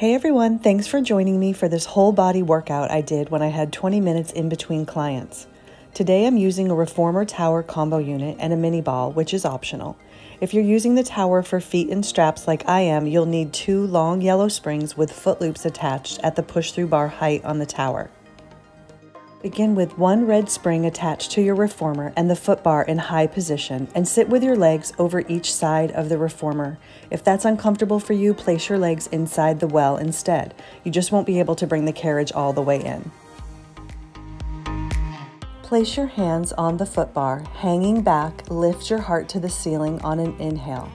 Hey everyone, thanks for joining me for this whole body workout I did when I had 20 minutes in between clients. Today I'm using a reformer tower combo unit and a mini ball, which is optional. If you're using the tower for feet and straps like I am, you'll need two long yellow springs with foot loops attached at the push-through bar height on the tower. Begin with one red spring attached to your reformer and the foot bar in high position and sit with your legs over each side of the reformer. If that's uncomfortable for you, place your legs inside the well instead. You just won't be able to bring the carriage all the way in. Place your hands on the foot bar, hanging back, lift your heart to the ceiling on an inhale.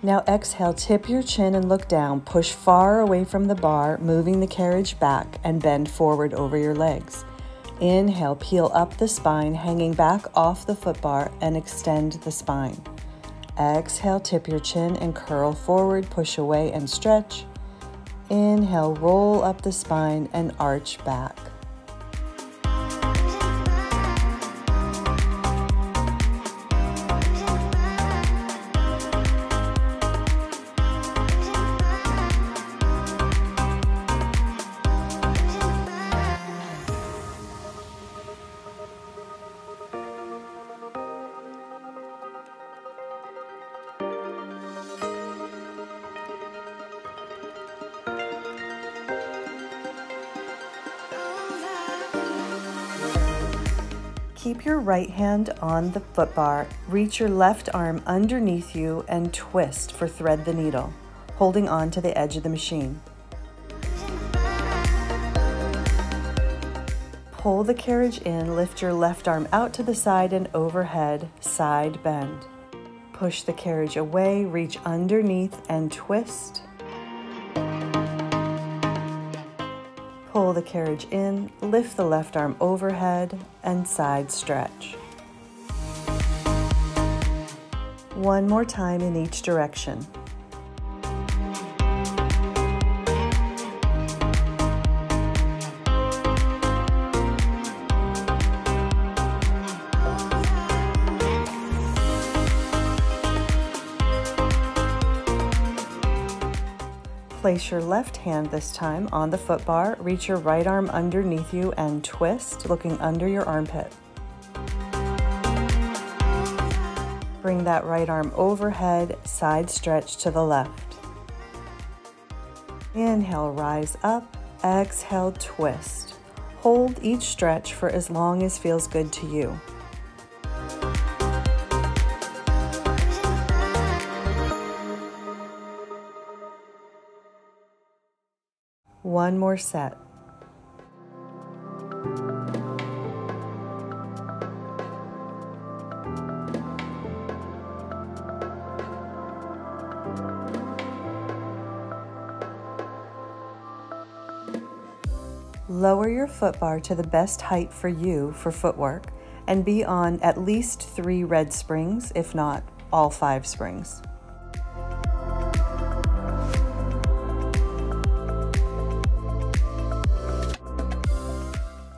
Now exhale, tip your chin and look down, push far away from the bar, moving the carriage back and bend forward over your legs. Inhale, peel up the spine, hanging back off the foot bar and extend the spine. Exhale, tip your chin and curl forward, push away and stretch. Inhale, roll up the spine and arch back. Keep your right hand on the foot bar, reach your left arm underneath you and twist for thread the needle, holding on to the edge of the machine. Pull the carriage in, lift your left arm out to the side and overhead, side bend. Push the carriage away, reach underneath and twist. Pull the carriage in, lift the left arm overhead, and side stretch. One more time in each direction. Place your left hand this time on the foot bar, reach your right arm underneath you and twist, looking under your armpit. Bring that right arm overhead, side stretch to the left. Inhale, rise up, exhale, twist. Hold each stretch for as long as feels good to you. One more set. Lower your foot bar to the best height for you for footwork and be on at least 3 red springs, if not all 5 springs.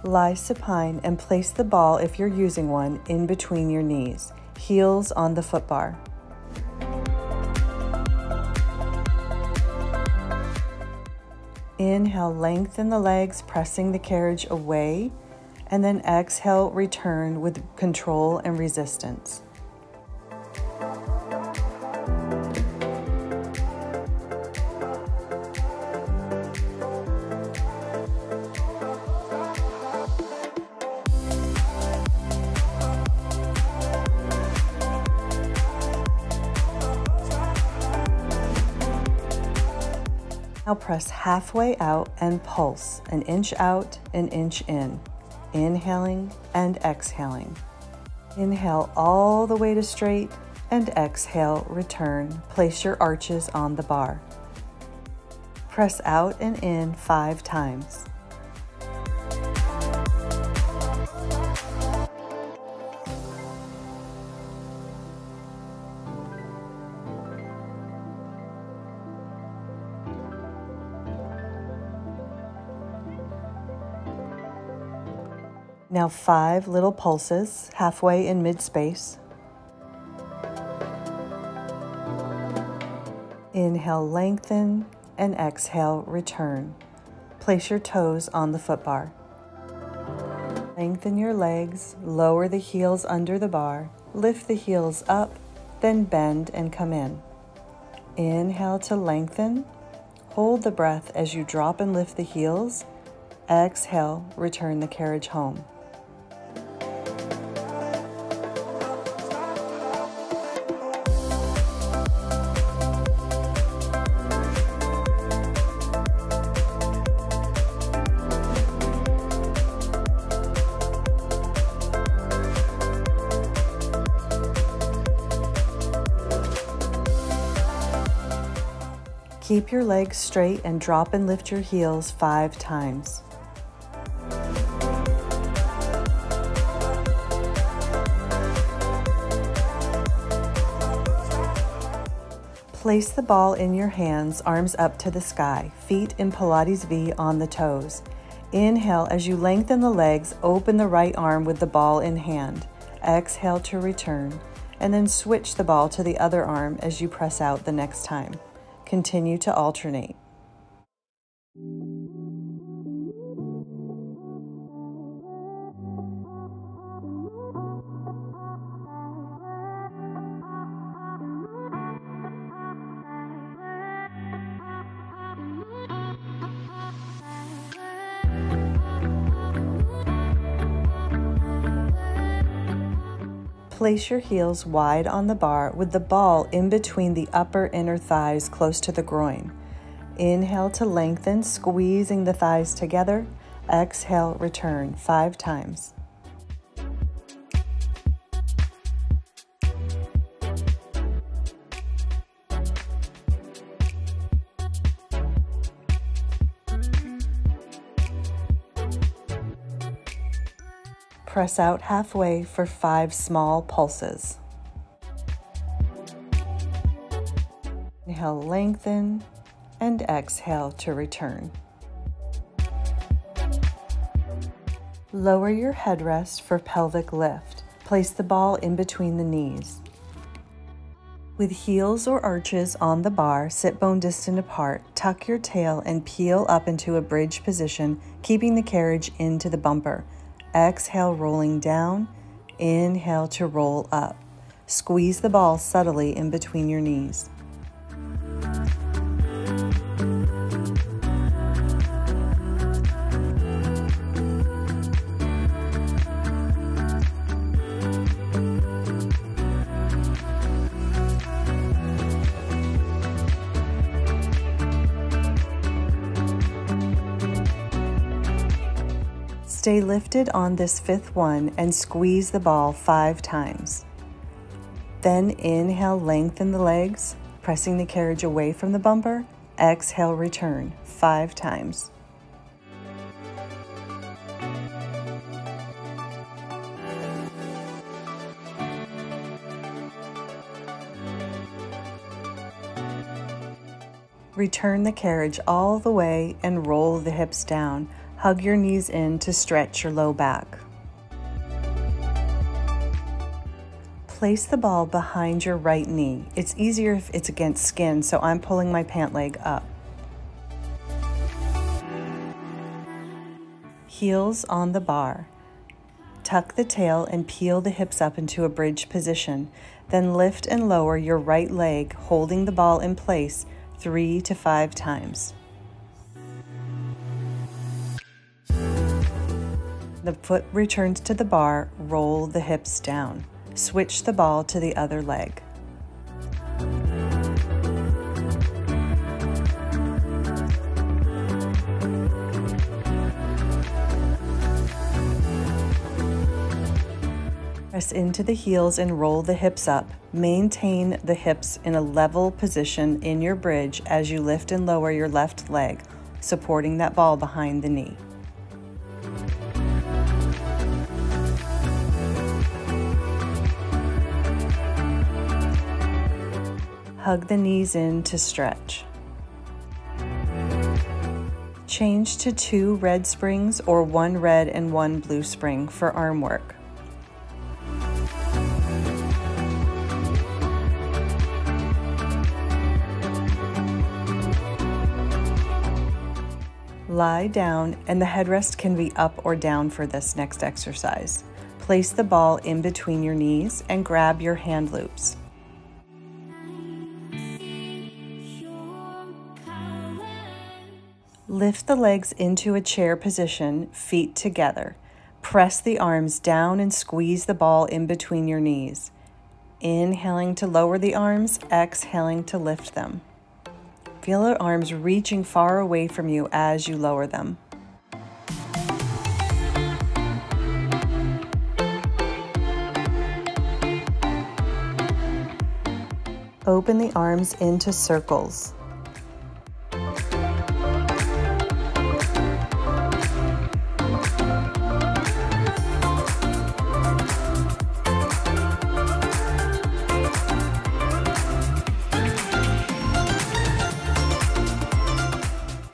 Lie supine and place the ball, if you're using one, in between your knees, heels on the foot bar. Inhale, lengthen the legs, pressing the carriage away, and then exhale, return with control and resistance. Now press halfway out and pulse, an inch out, an inch in, inhaling and exhaling. Inhale all the way to straight and exhale, return. Place your arches on the bar. Press out and in 5 times. Now 5 little pulses, halfway in mid-space. Inhale, lengthen, and exhale, return. Place your toes on the footbar. Lengthen your legs, lower the heels under the bar, lift the heels up, then bend and come in. Inhale to lengthen. Hold the breath as you drop and lift the heels. Exhale, return the carriage home. Keep your legs straight and drop and lift your heels 5 times. Place the ball in your hands, arms up to the sky, feet in Pilates V on the toes. Inhale as you lengthen the legs, open the right arm with the ball in hand. Exhale to return, and then switch the ball to the other arm as you press out the next time. Continue to alternate. Place your heels wide on the bar with the ball in between the upper inner thighs close to the groin. Inhale to lengthen, squeezing the thighs together. Exhale, return 5 times. Press out halfway for 5 small pulses. Inhale, lengthen, and exhale to return. Lower your headrest for pelvic lift. Place the ball in between the knees. With heels or arches on the bar, sit bone distant apart, tuck your tail and peel up into a bridge position, keeping the carriage into the bumper. Exhale, rolling down. Inhale to roll up. Squeeze the ball subtly in between your knees. Stay lifted on this 5th one and squeeze the ball 5 times. Then inhale, lengthen the legs, pressing the carriage away from the bumper. Exhale, return 5 times. Return the carriage all the way and roll the hips down. Hug your knees in to stretch your low back. Place the ball behind your right knee. It's easier if it's against skin, so I'm pulling my pant leg up. Heels on the bar. Tuck the tail and peel the hips up into a bridge position. Then lift and lower your right leg, holding the ball in place 3 to 5 times. The foot returns to the bar, roll the hips down. Switch the ball to the other leg. Press into the heels and roll the hips up. Maintain the hips in a level position in your bridge as you lift and lower your left leg, supporting that ball behind the knee. Hug the knees in to stretch. Change to 2 red springs or 1 red and 1 blue spring for arm work. Lie down, and the headrest can be up or down for this next exercise. Place the ball in between your knees and grab your hand loops. Lift the legs into a chair position, feet together. Press the arms down and squeeze the ball in between your knees. Inhaling to lower the arms, exhaling to lift them. Feel your arms reaching far away from you as you lower them. Open the arms into circles.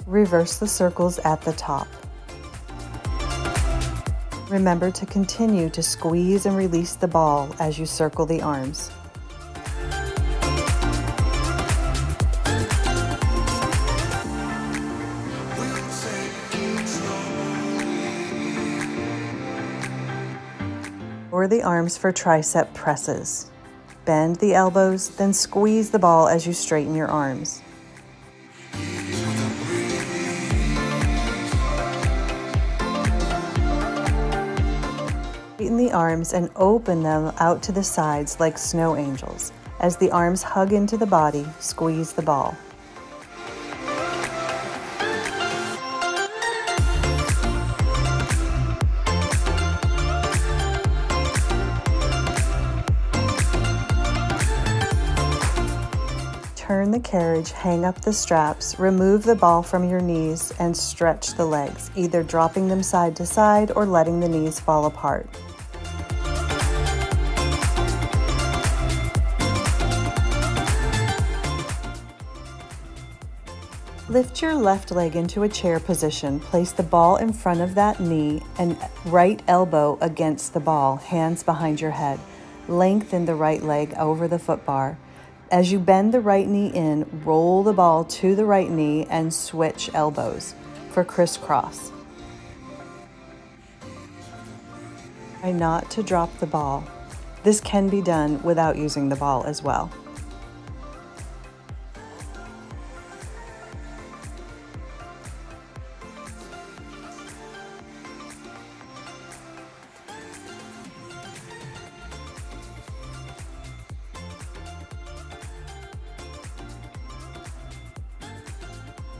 Reverse the circles at the top. Remember to continue to squeeze and release the ball as you circle the arms. Lower the arms for tricep presses. Bend the elbows, then squeeze the ball as you straighten your arms. Straighten the arms and open them out to the sides like snow angels. As the arms hug into the body, squeeze the ball. Turn the carriage, hang up the straps, remove the ball from your knees, and stretch the legs, either dropping them side to side or letting the knees fall apart. Lift your left leg into a chair position, place the ball in front of that knee and right elbow against the ball, hands behind your head. Lengthen the right leg over the foot bar. As you bend the right knee in, roll the ball to the right knee and switch elbows for crisscross. Try not to drop the ball. This can be done without using the ball as well.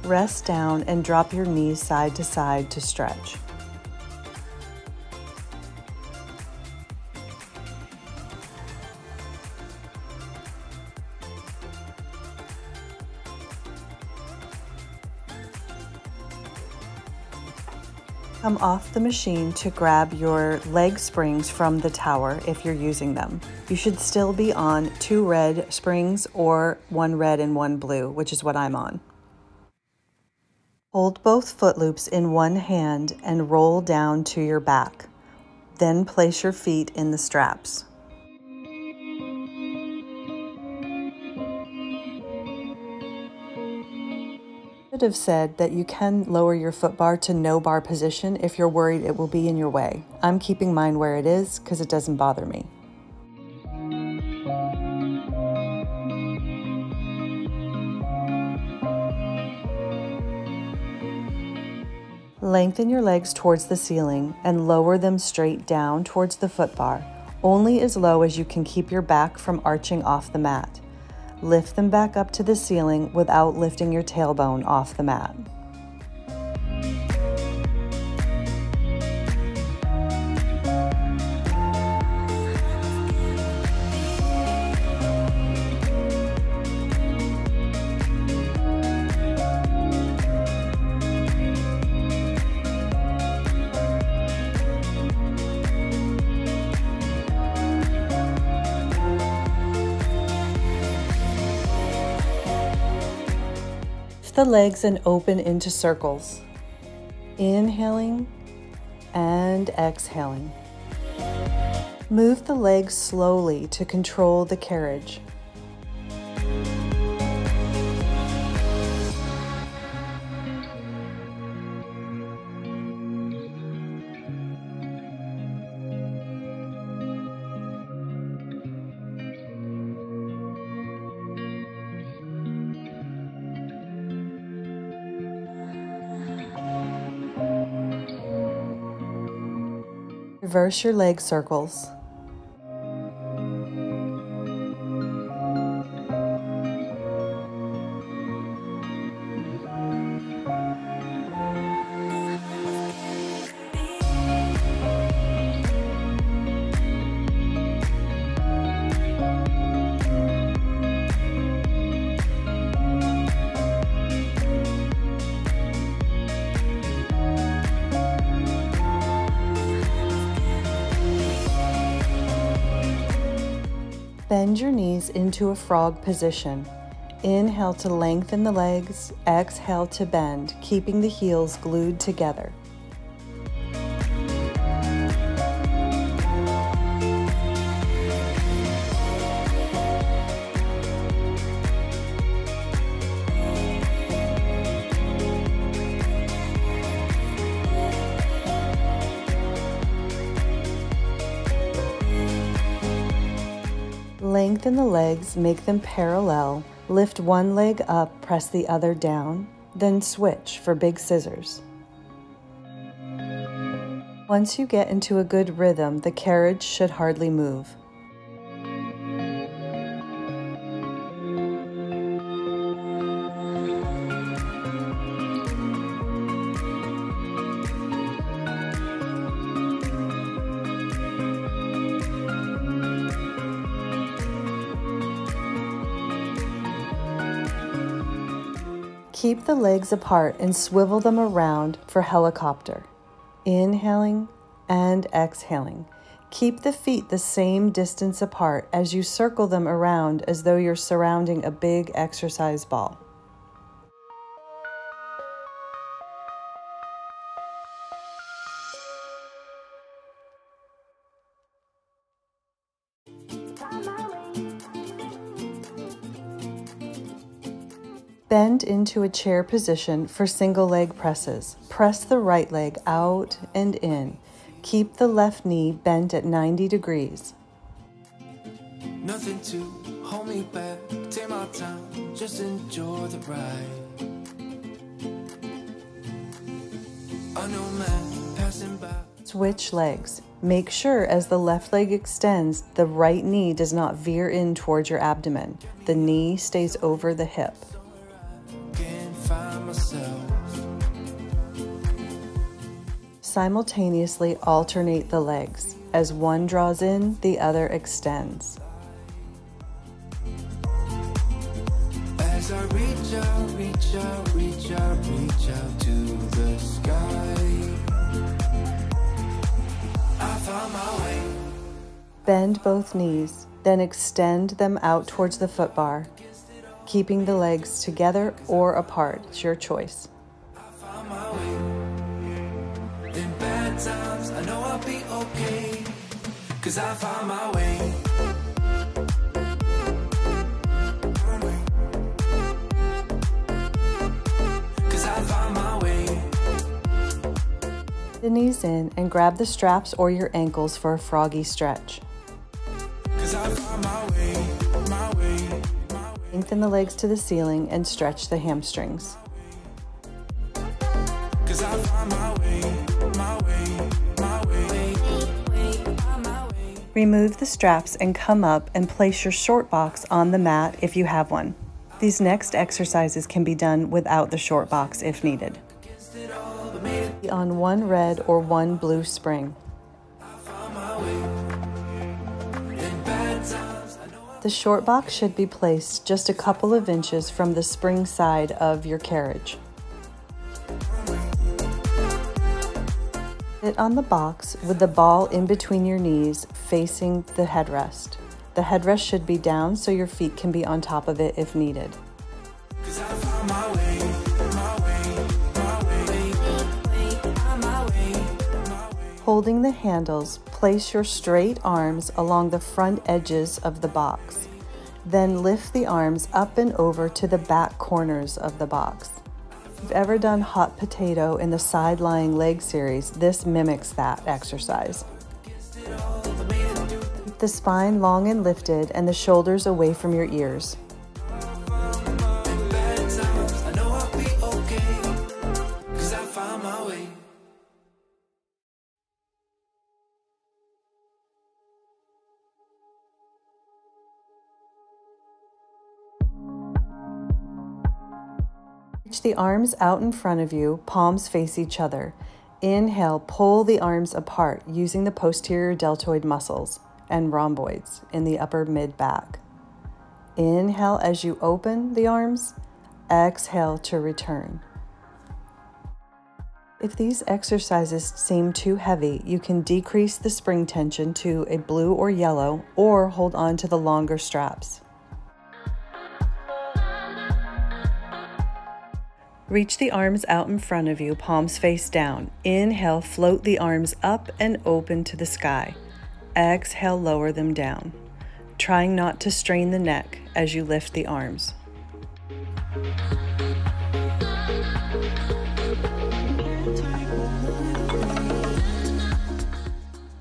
Rest down and drop your knees side to side to stretch. Come off the machine to grab your leg springs from the tower if you're using them. You should still be on 2 red springs or 1 red and 1 blue, which is what I'm on. Hold both foot loops in one hand and roll down to your back. Then place your feet in the straps. I should have said that you can lower your foot bar to no bar position if you're worried it will be in your way. I'm keeping mine where it is because it doesn't bother me. Lengthen your legs towards the ceiling and lower them straight down towards the foot bar, only as low as you can keep your back from arching off the mat. Lift them back up to the ceiling without lifting your tailbone off the mat. The legs and open into circles, inhaling and exhaling. Move the legs slowly to control the carriage. Reverse your leg circles. Bend your knees into a frog position. Inhale to lengthen the legs, exhale to bend, keeping the heels glued together. Lengthen the legs, make them parallel, lift one leg up, press the other down, then switch for big scissors. Once you get into a good rhythm, the carriage should hardly move. Keep the legs apart and swivel them around for helicopter. Inhaling and exhaling. Keep the feet the same distance apart as you circle them around as though you're surrounding a big exercise ball. Bend into a chair position for single leg presses. Press the right leg out and in. Keep the left knee bent at 90 degrees. Nothing to hold me back. Take my time, just enjoy the ride. I know man passing by. Switch legs. Make sure as the left leg extends, the right knee does not veer in towards your abdomen. The knee stays over the hip. Simultaneously alternate the legs. As one draws in, the other extends. As I reach out, reach out, reach out, reach out to the sky, I found my way. Bend both knees, then extend them out towards the footbar, keeping the legs together or apart. It's your choice. The knees in and grab the straps or your ankles for a froggy stretch. Lengthen the legs to the ceiling and stretch the hamstrings. Remove the straps and come up and place your short box on the mat if you have one. These next exercises can be done without the short box if needed. Be on one red or one blue spring. The short box should be placed just a couple of inches from the spring side of your carriage. Sit on the box with the ball in between your knees facing the headrest. The headrest should be down so your feet can be on top of it if needed. Holding the handles, place your straight arms along the front edges of the box. Then lift the arms up and over to the back corners of the box. If you've ever done hot potato in the side lying leg series, this mimics that exercise. Keep the spine long and lifted and the shoulders away from your ears. Reach the arms out in front of you, palms face each other. Inhale, pull the arms apart using the posterior deltoid muscles and rhomboids in the upper mid-back. Inhale as you open the arms, exhale to return. If these exercises seem too heavy, you can decrease the spring tension to a blue or yellow, or hold on to the longer straps. Reach the arms out in front of you, palms face down. Inhale, float the arms up and open to the sky. Exhale, lower them down, trying not to strain the neck as you lift the arms.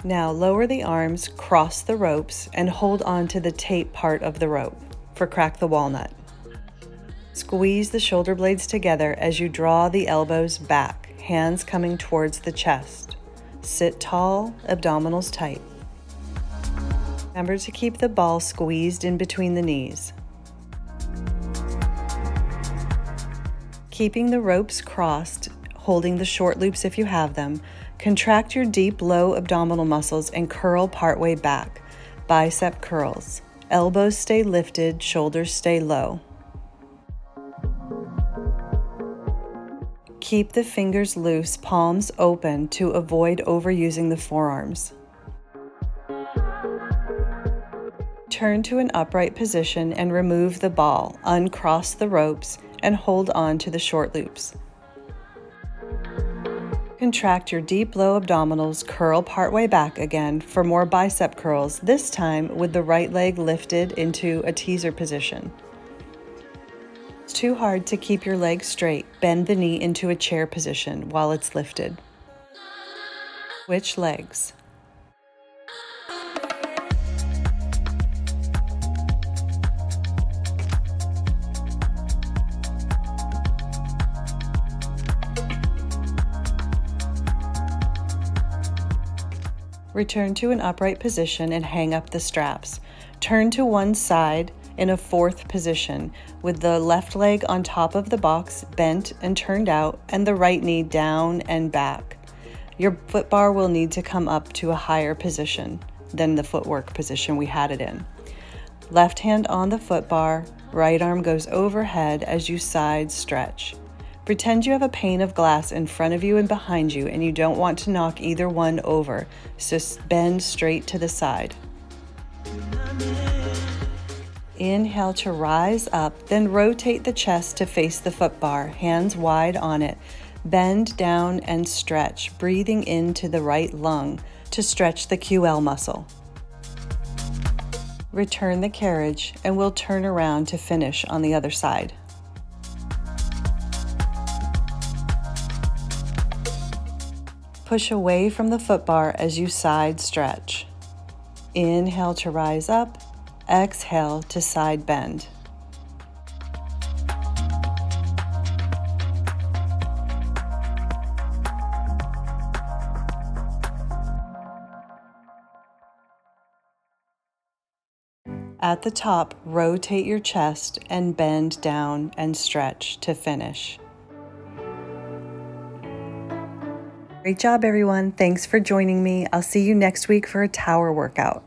Now lower the arms, cross the ropes, and hold on to the tape part of the rope for Crack the Walnut. Squeeze the shoulder blades together as you draw the elbows back, hands coming towards the chest. Sit tall, abdominals tight. Remember to keep the ball squeezed in between the knees. Keeping the ropes crossed, holding the short loops if you have them, contract your deep, low abdominal muscles and curl partway back. Bicep curls. Elbows stay lifted, shoulders stay low. Keep the fingers loose, palms open to avoid overusing the forearms. Turn to an upright position and remove the ball. Uncross the ropes and hold on to the short loops. Contract your deep, low abdominals, curl partway back again for more bicep curls, this time with the right leg lifted into a teaser position. It's too hard to keep your leg straight. Bend the knee into a chair position while it's lifted. Switch legs. Return to an upright position and hang up the straps. Turn to one side in a fourth position with the left leg on top of the box, bent and turned out, and the right knee down and back. Your foot bar will need to come up to a higher position than the footwork position we had it in. Left hand on the foot bar, right arm goes overhead as you side stretch. Pretend you have a pane of glass in front of you and behind you, and you don't want to knock either one over, so bend straight to the side. Inhale to rise up, then rotate the chest to face the foot bar, hands wide on it. Bend down and stretch, breathing into the right lung to stretch the QL muscle. Return the carriage, and we'll turn around to finish on the other side. Push away from the foot bar as you side stretch. Inhale to rise up, exhale to side bend. At the top, rotate your chest and bend down and stretch to finish. Great job, everyone. Thanks for joining me. I'll see you next week for a tower workout.